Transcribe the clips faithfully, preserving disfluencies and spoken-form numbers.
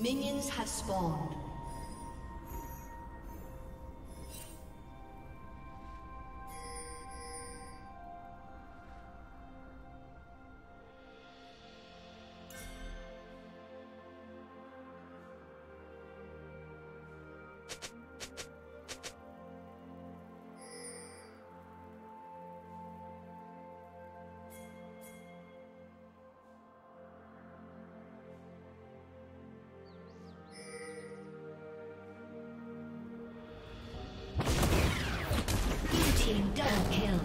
Minions have spawned. Team double kill.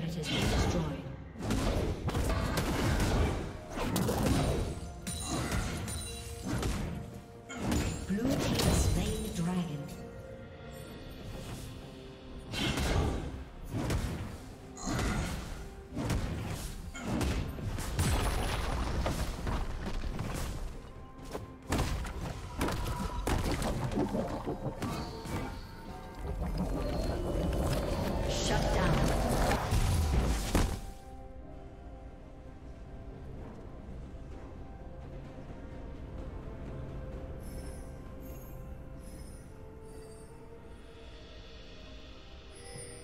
turret has been destroyed.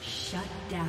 Shut down.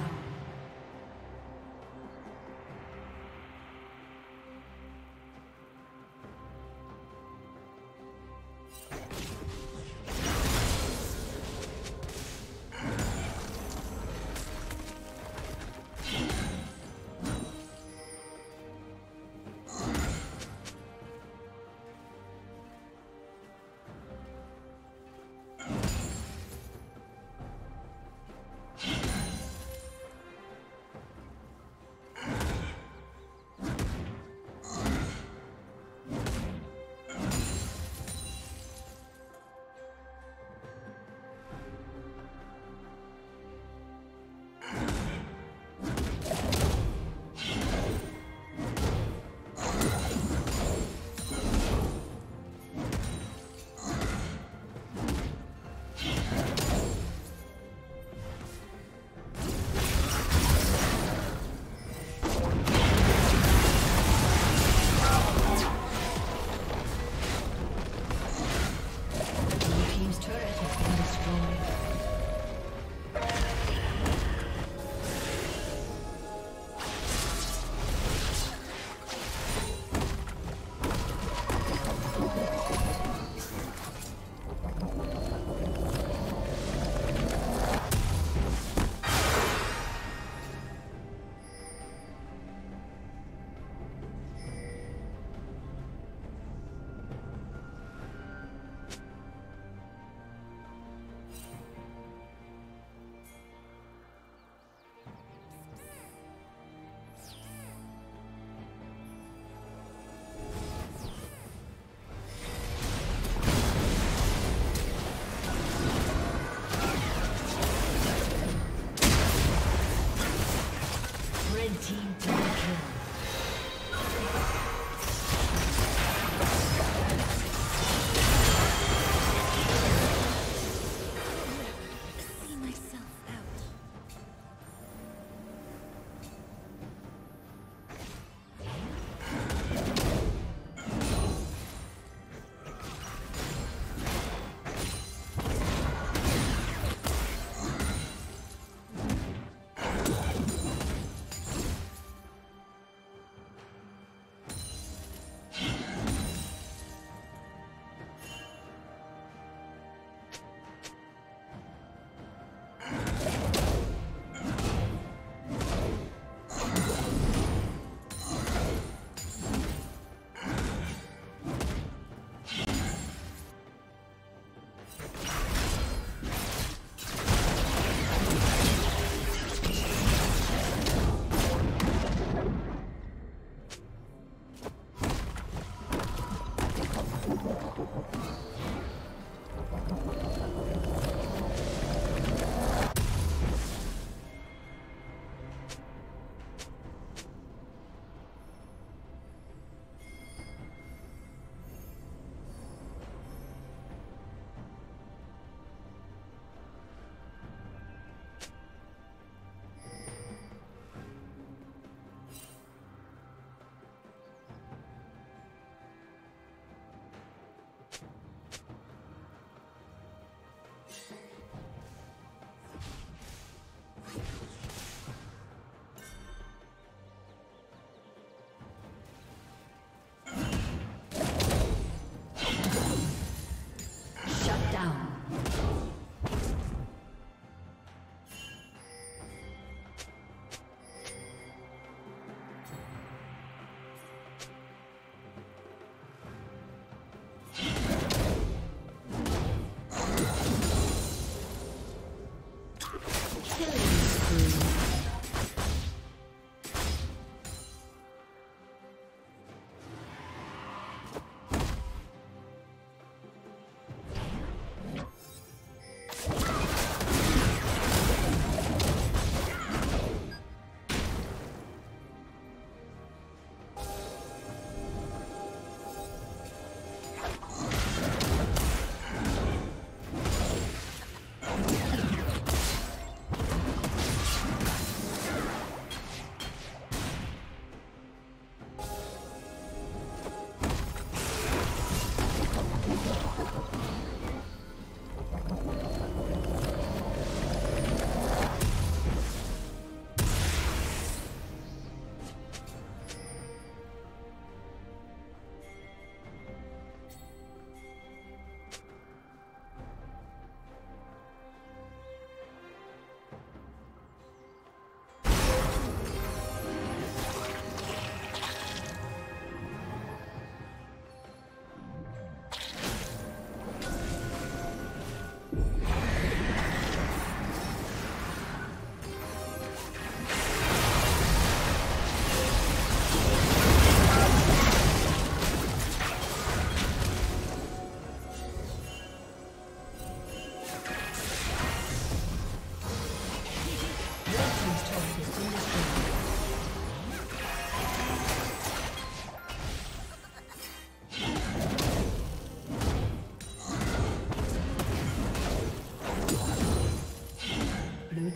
Team double kill.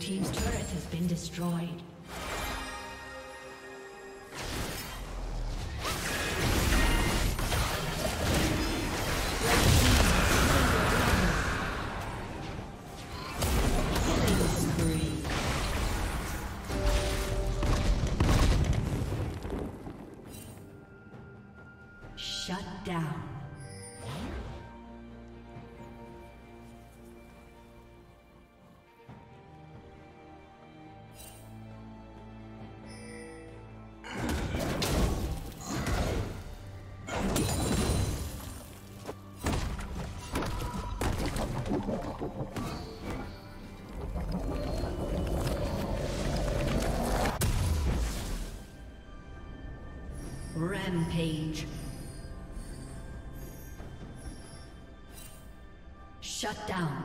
team's turret has been destroyed. Rampage. Shut down.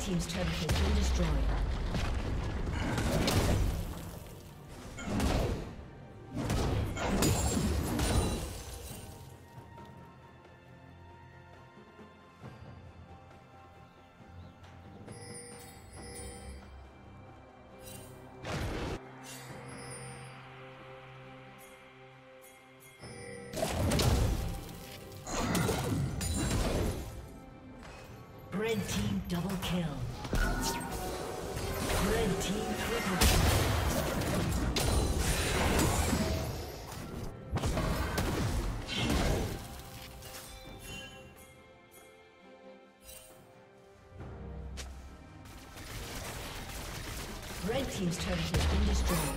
Team's turret has been destroyed. Red team double kill. Red team triple kill. Red team's turret has been destroyed.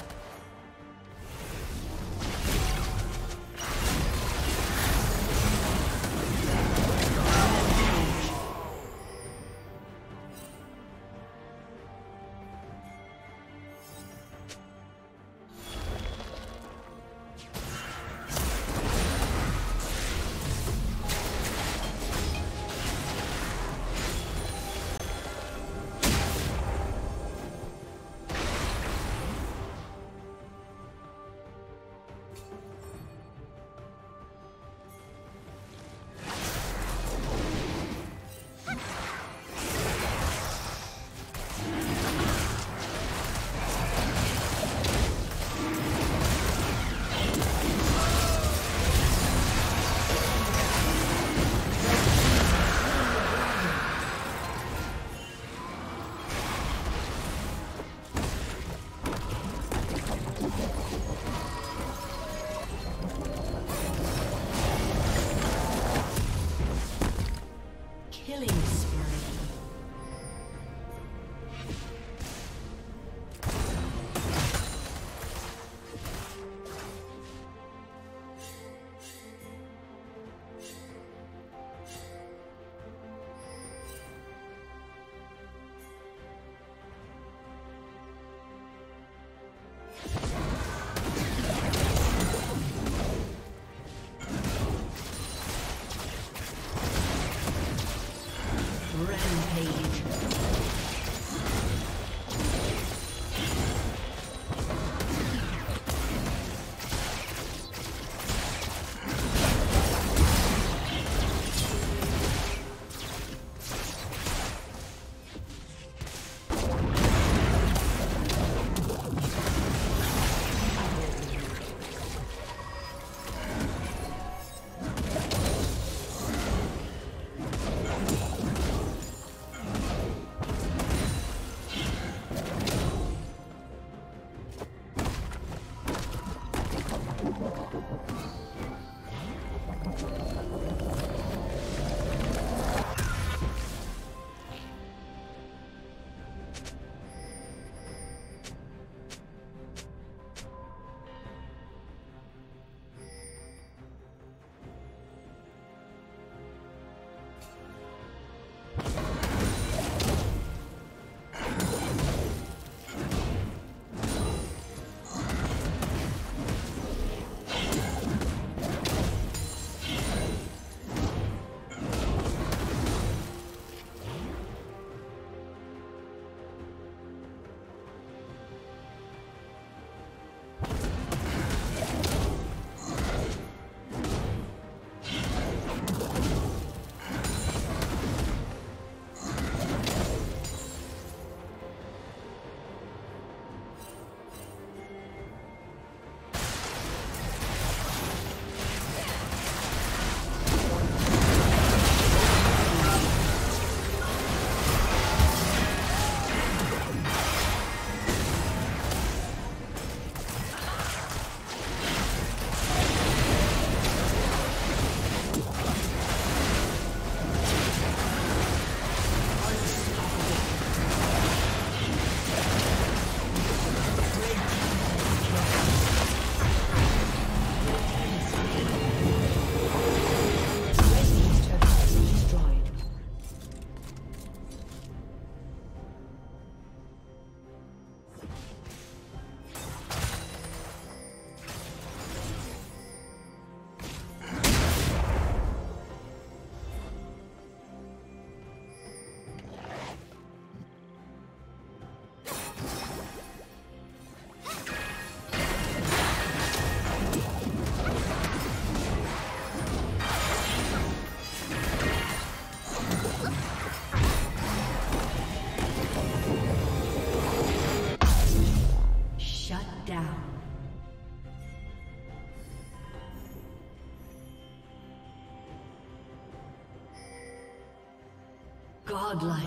Godlike.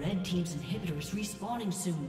Red team's inhibitor is respawning soon.